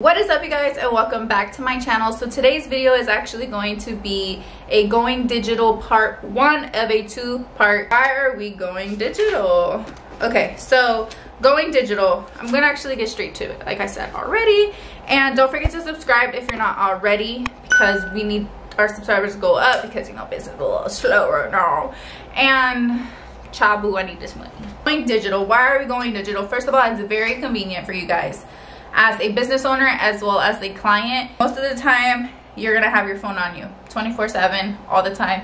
What is up, you guys, and welcome back to my channel. So today's video is actually going to be a going digital part one of a two-part. Why are we going digital? Okay, so going digital, I'm gonna actually get straight to it like I said already, and don't forget to subscribe if you're not already, because we need our subscribers to go up, because you know business is a little slower now. And chabu, I need this money. Going digital, why are we going digital? First of all, it's very convenient for you guys as a business owner as well as a client. Most of the time you're gonna have your phone on you 24/7 all the time.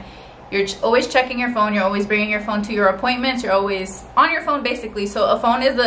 You're always checking your phone, you're always bringing your phone to your appointments, you're always on your phone basically. So a phone is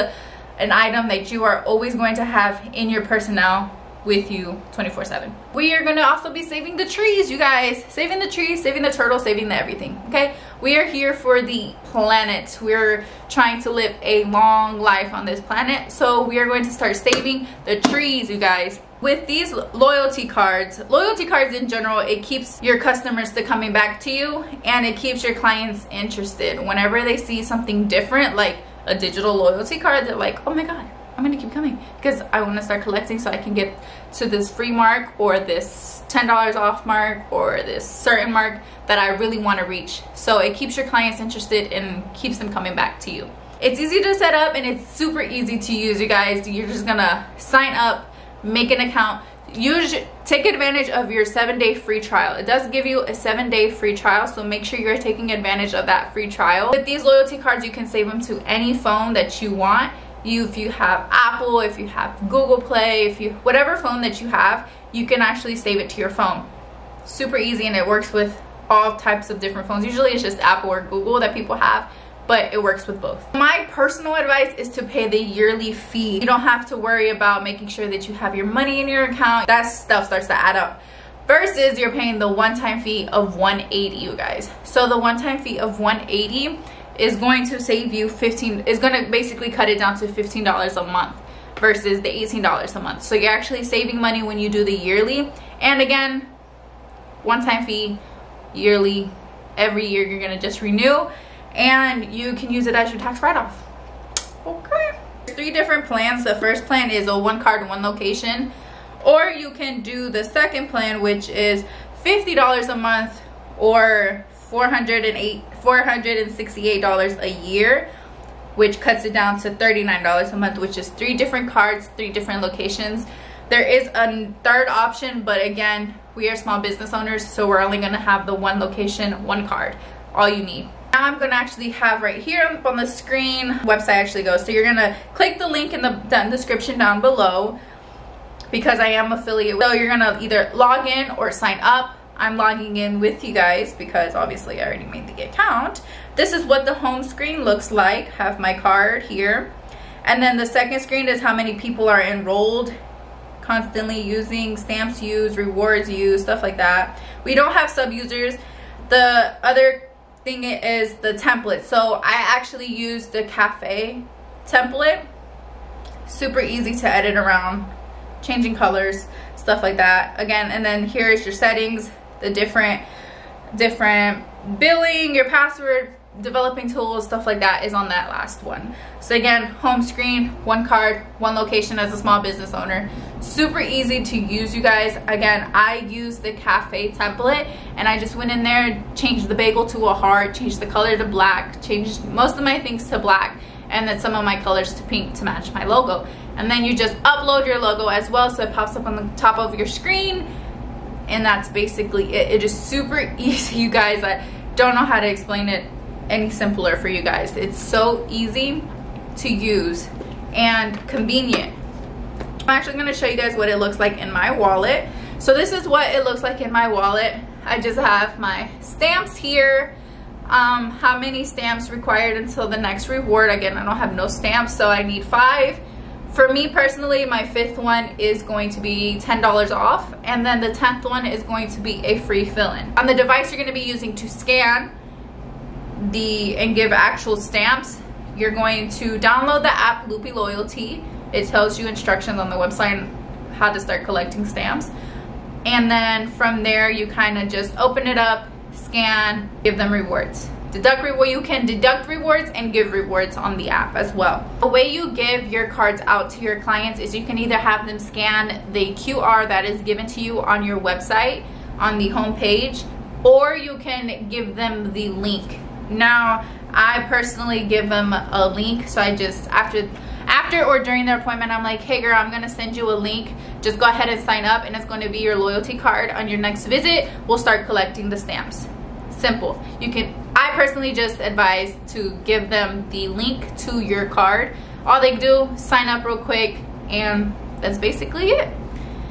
an item that you are always going to have in your personnel with you 24/7. We are gonna also be saving the trees, you guys. Saving the trees, saving the turtle, saving the everything, okay? We are here for the planet. We're trying to live a long life on this planet. So we are going to start saving the trees, you guys. With these loyalty cards in general, it keeps your customers to coming back to you, and it keeps your clients interested. Whenever they see something different, like a digital loyalty card, they're like, oh my God, I'm gonna keep coming because I wanna start collecting so I can get to this free mark or this $10 off mark or this certain mark that I really wanna reach. So it keeps your clients interested and keeps them coming back to you. It's easy to set up and it's super easy to use, you guys. You're just gonna sign up, make an account, take advantage of your 7-day free trial. It does give you a 7-day free trial, so make sure you're taking advantage of that free trial. With these loyalty cards, you can save them to any phone that you want. If you have Apple, if you have Google Play, whatever phone that you have, you can actually save it to your phone. Super easy, and it works with all types of different phones. Usually it's just Apple or Google that people have, but it works with both. My personal advice is to pay the yearly fee. You don't have to worry about making sure that you have your money in your account. That stuff starts to add up. Versus you're paying the one-time fee of $180, you guys. So the one-time fee of $180 is going to save you it's going to basically cut it down to $15 a month versus the $18 a month. So you're actually saving money when you do the yearly. And again, one-time fee, yearly, every year you're going to just renew, and you can use it as your tax write-off. Okay. There's 3 different plans. The first plan is a 1 card, 1 location, or you can do the second plan, which is $50 a month or $468 a year, which cuts it down to $39 a month, which is 3 different cards, 3 different locations. There is a third option, but again, we are small business owners, so we're only going to have the 1 location, 1 card, all you need. Now I'm going to actually have right here up on the screen website actually goes. So you're going to click the link in the description down below, because I am affiliate. So you're going to either log in or sign up. I'm logging in with you guys because obviously I already made the account. This is what the home screen looks like. I have my card here. And then the second screen is how many people are enrolled, constantly using, stamps used, rewards used, stuff like that. We don't have sub-users. The other thing is the template. So I actually use the cafe template. Super easy to edit around, changing colors, stuff like that. Again, and then here is your settings, the different billing, your password, developing tools, stuff like that is on that last one. So again, home screen, 1 card, 1 location as a small business owner. Super easy to use, you guys. Again, I use the cafe template, and I just went in there, changed the bagel to a heart, changed the color to black, changed most of my things to black, and then some of my colors to pink to match my logo. And then you just upload your logo as well, so it pops up on the top of your screen. And that's basically it. It is super easy, you guys. I don't know how to explain it any simpler for you guys. It's so easy to use and convenient. I'm actually going to show you guys what it looks like in my wallet. So this is what it looks like in my wallet. I just have my stamps here, how many stamps required until the next reward. Again, I don't have no stamps, so I need 5. For me personally, my 5th one is going to be $10 off, and then the 10th one is going to be a free fill-in. On the device you're going to be using to scan and give actual stamps, you're going to download the app Loopy Loyalty. It tells you instructions on the website on how to start collecting stamps. And then from there, you kind of just open it up, scan, give them rewards. Deduct reward. You can deduct rewards and give rewards on the app as well. The way you give your cards out to your clients is you can either have them scan the QR that is given to you on your website on the homepage, or you can give them the link. Now, I personally give them a link, so I just after or during their appointment, I'm like, hey girl, I'm gonna send you a link, just go ahead and sign up, and it's going to be your loyalty card. On your next visit, we'll start collecting the stamps. Simple. You can, I personally just advise to give them the link to your card. All they do, sign up real quick, and that's basically it.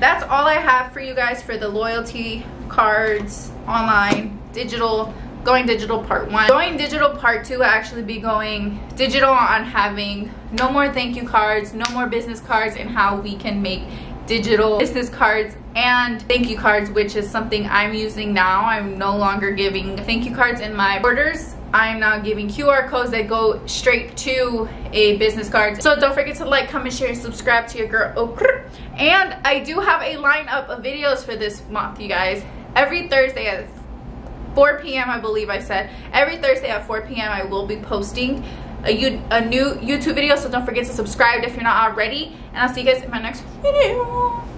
That's all I have for you guys for the loyalty cards, online, digital, going digital part one. Going digital part two, I actually be going digital on having no more thank you cards, no more business cards, and how we can make digital business cards and thank you cards, which is something I'm using now. I'm no longer giving thank you cards in my orders. I'm now giving QR codes that go straight to a business card. So don't forget to like, comment, share, and subscribe to your girl Okra. And I do have a lineup of videos for this month, you guys. Every Thursday at 4 p.m. I believe I said every Thursday at 4 p.m. I will be posting a new YouTube video, so don't forget to subscribe if you're not already, and I'll see you guys in my next video.